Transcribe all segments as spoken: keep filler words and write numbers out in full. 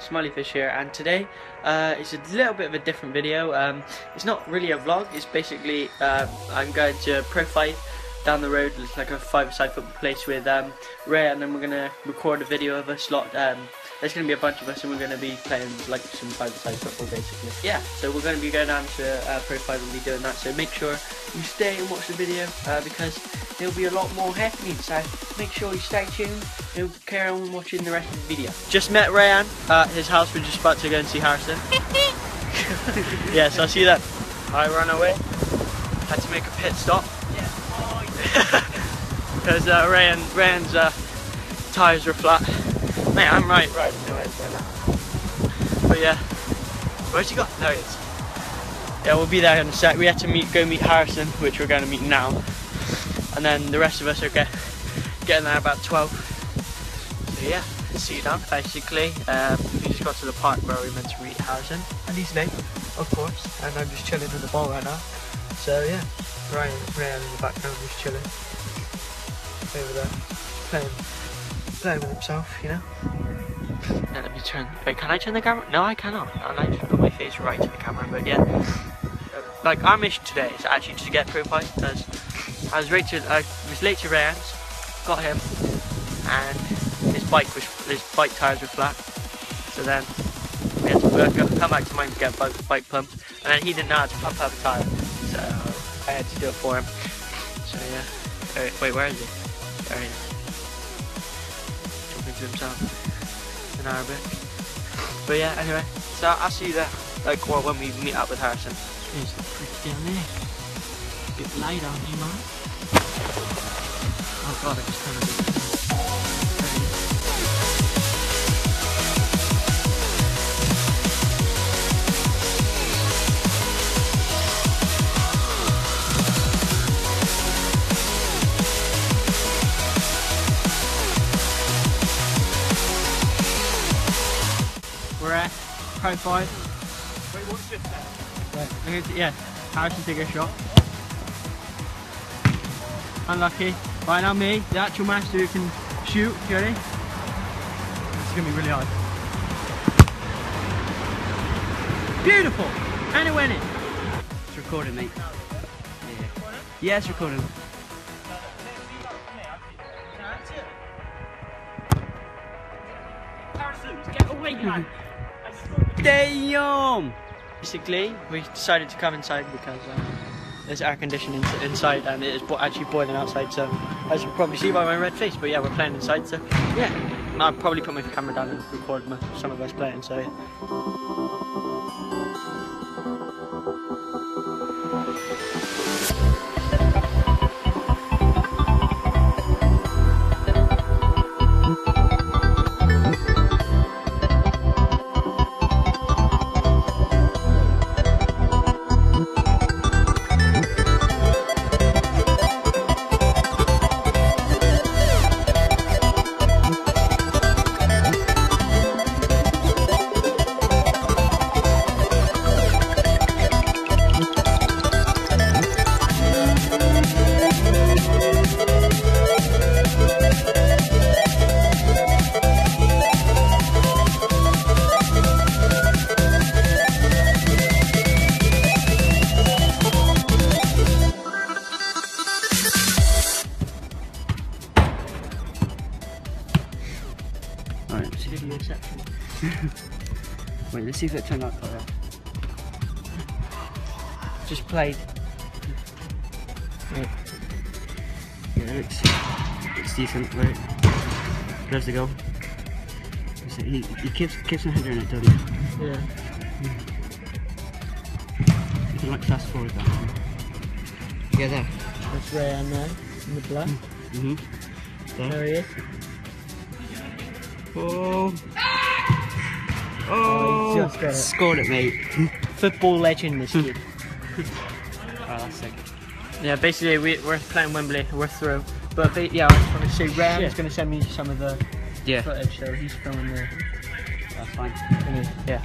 Smileyfish here, and today uh, it's a little bit of a different video. Um, it's not really a vlog, it's basically uh, I'm going to Pro five down the road. It's like a five-a-side football place with um, Rayan, and then we're going to record a video of us lot. Um, there's going to be a bunch of us and we're going to be playing like some five-a-side football basically. Yeah, so we're going to be going down to uh, Pro five and be doing that, so make sure you stay and watch the video uh, because there'll be a lot more happening, so make sure you stay tuned and we'll carry on watching the rest of the video. Just met Rayan at his house. We're just about to go and see Harrison. Yeah, so I see that. I ran away. Had to make a pit stop. Yeah. Because uh, Rayan, Rayan's uh, tyres were flat. Mate, I'm right, right. But yeah, where's he got? There he is. Yeah, we'll be there in a sec. We had to meet, go meet Harrison, which we're going to meet now. And then the rest of us are get, getting there about twelve. So yeah, see you down. Basically, um, we just got to the park where we meant to meet Harrison. And he's late, of course. And I'm just chilling with the ball right now. So yeah, Ryan, Ryan in the background just chilling. Over there, playing, playing with himself, you know. Yeah, let me turn. Wait, can I turn the camera? No, I cannot. And I just put my face right to the camera. But yeah, like our mission today is actually to get Pro five because I was, right to, I was late to Rayan's, got him, and his bike was, his bike tyres were flat, so then we had to work up, come back to mine to get bike, bike pumped, and then he didn't know how to pump out a tyre, so I had to do it for him. So yeah, right, wait, where is he? There he is, talking to himself in Arabic. But yeah, anyway, so I'll see you there, like well, when we meet up with Harrison. Here's the freak down there, a bit light on you, man. Oh god, I just turned it down. We're at Pro five. Wait, what's this then? Right. Yeah, Harrison take a shot. Unlucky. Right now me, the actual master who can shoot, Jerry. It's gonna be really hard. Beautiful! And it went in. It's recording, mate. Yeah, yeah it's recording. Get away, man! Damn! Basically, we decided to come inside because um, there's air conditioning inside and it is bo actually boiling outside, so as you can probably see by my red face, but yeah, we're playing inside, so yeah. And I'll probably put my camera down and record my, some of us playing, so wait, let's see if it turned out colour. Just played. Right. Yeah, it looks, it looks decent, right? There's the goal. He, he keeps, keeps on hindering it, doesn't he? Yeah. Mm. You can like fast forward that one. Yeah, there. That's Rayan there, in the black. Mm-hmm. There. there he is. Oh! Oh, oh just got it. Scored it, mate. Football legend, this kid. Oh, that's sick. Yeah, basically we, we're playing Wembley, we're through. But they, yeah, I was going to say Ram is going to send me some of the yeah. footage, so he's filming the... That's fine. Yeah.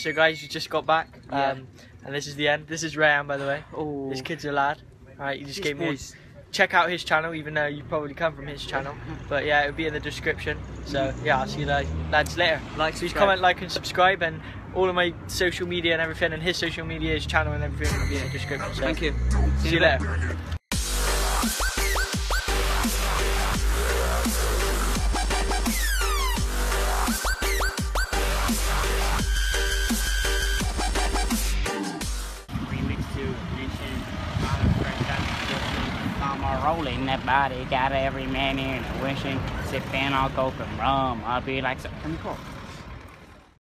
So guys, you just got back, um, yeah. and this is the end. This is Rayan, by the way. Oh, this kid's a lad. All right, you just gave me. Check out his channel, even though you probably come from his channel. But yeah, it'll be in the description. So yeah, I'll see you lads later. Like, please comment, like, and subscribe, and all of my social media and everything, and his social media, his channel, and everything will be in the description. So thank you. See you later. Rolling that body, got every man in a wishing, sipping all coke and rum. I'll be like, so, come here,